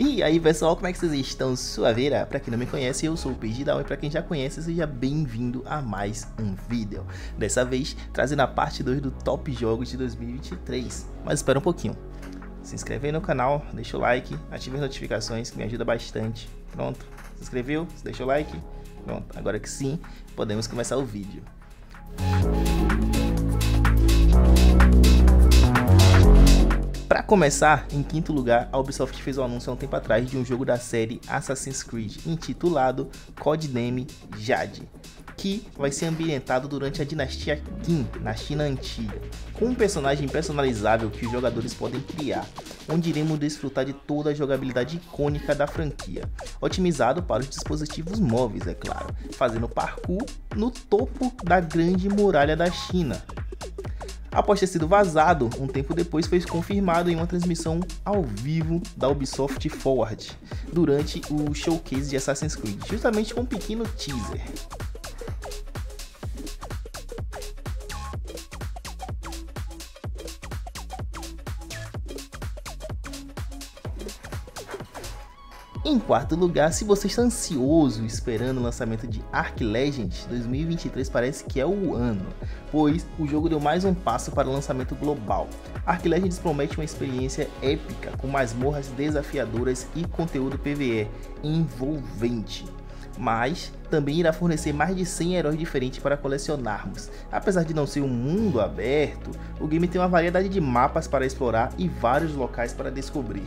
E aí pessoal, como é que vocês estão? Suaveira? Pra quem não me conhece, eu sou o Pageedoown, e pra quem já conhece, seja bem-vindo a mais um vídeo. Dessa vez, trazendo a parte 2 do Top Jogos de 2023. Mas espera um pouquinho. Se inscreve aí no canal, deixa o like, ative as notificações que me ajuda bastante. Pronto, se inscreveu, deixa o like. Pronto, agora que sim, podemos começar o vídeo. Para começar, em quinto lugar, a Ubisoft fez um anúncio há um tempo atrás de um jogo da série Assassin's Creed, intitulado Codename Jade, que vai ser ambientado durante a dinastia Qin, na China Antiga, com um personagem personalizável que os jogadores podem criar, onde iremos desfrutar de toda a jogabilidade icônica da franquia, otimizado para os dispositivos móveis, é claro, fazendo parkour no topo da Grande Muralha da China. Após ter sido vazado, um tempo depois foi confirmado em uma transmissão ao vivo da Ubisoft Forward, durante o showcase de Assassin's Creed, justamente com um pequeno teaser. Em quarto lugar, se você está ansioso esperando o lançamento de Ark Legends, 2023 parece que é o ano, pois o jogo deu mais um passo para o lançamento global. Ark Legends promete uma experiência épica, com masmorras desafiadoras e conteúdo PvE envolvente. Mas também irá fornecer mais de 100 heróis diferentes para colecionarmos. Apesar de não ser um mundo aberto, o game tem uma variedade de mapas para explorar e vários locais para descobrir.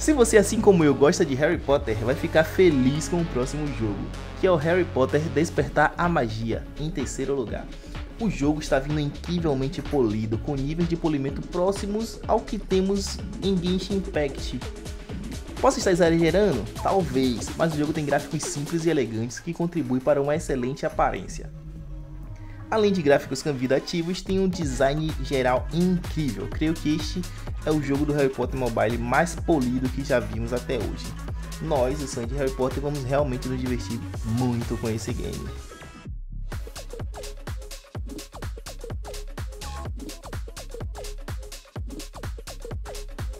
Se você, assim como eu, gosta de Harry Potter, vai ficar feliz com o próximo jogo, que é o Harry Potter Despertar a Magia, em terceiro lugar. O jogo está vindo incrivelmente polido, com níveis de polimento próximos ao que temos em Genshin Impact. Posso estar exagerando? Talvez, mas o jogo tem gráficos simples e elegantes que contribuem para uma excelente aparência. Além de gráficos convidativos, tem um design geral incrível. Creio que este é o jogo do Harry Potter Mobile mais polido que já vimos até hoje. Nós, os fãs de Harry Potter, vamos realmente nos divertir muito com esse game.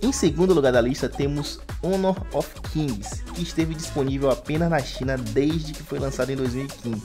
Em segundo lugar da lista temos Honor of Kings, que esteve disponível apenas na China desde que foi lançado em 2015.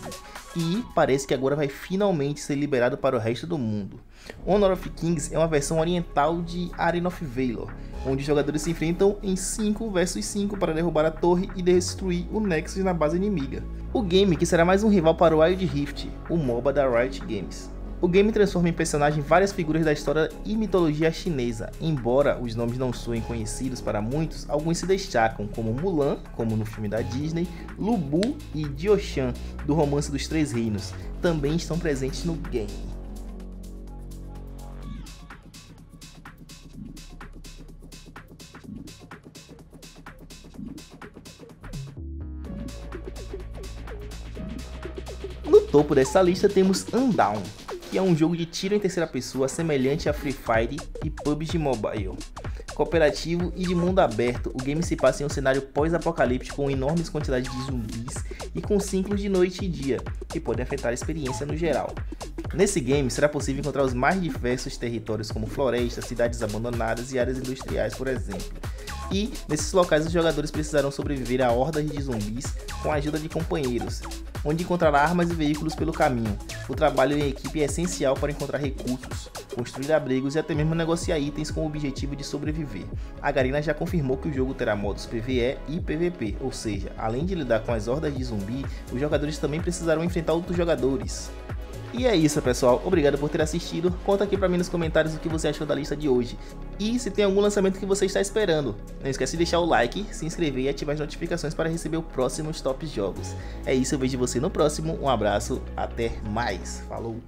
E parece que agora vai finalmente ser liberado para o resto do mundo. Honor of Kings é uma versão oriental de Arena of Valor, onde os jogadores se enfrentam em 5 vs 5 para derrubar a torre e destruir o Nexus na base inimiga. O game que será mais um rival para o Wild Rift, o MOBA da Riot Games. O game transforma em personagem várias figuras da história e mitologia chinesa. Embora os nomes não soem conhecidos para muitos, alguns se destacam, como Mulan, como no filme da Disney, Lu Bu e Diao Chan, do romance dos Três Reinos, também estão presentes no game. No topo dessa lista temos Undawn, que é um jogo de tiro em terceira pessoa semelhante a Free Fire e PUBG Mobile. Cooperativo e de mundo aberto, o game se passa em um cenário pós-apocalíptico com enormes quantidades de zumbis e com ciclos de noite e dia, que podem afetar a experiência no geral. Nesse game será possível encontrar os mais diversos territórios, como florestas, cidades abandonadas e áreas industriais, por exemplo. E nesses locais os jogadores precisarão sobreviver a hordas de zumbis com a ajuda de companheiros, onde encontrará armas e veículos pelo caminho. O trabalho em equipe é essencial para encontrar recursos, construir abrigos e até mesmo negociar itens com o objetivo de sobreviver. A Garena já confirmou que o jogo terá modos PvE e PvP, ou seja, além de lidar com as hordas de zumbi, os jogadores também precisarão enfrentar outros jogadores. E é isso pessoal, obrigado por ter assistido, conta aqui pra mim nos comentários o que você achou da lista de hoje, e se tem algum lançamento que você está esperando. Não esquece de deixar o like, se inscrever e ativar as notificações para receber os próximos Top Jogos. É isso, eu vejo você no próximo, um abraço, até mais, falou!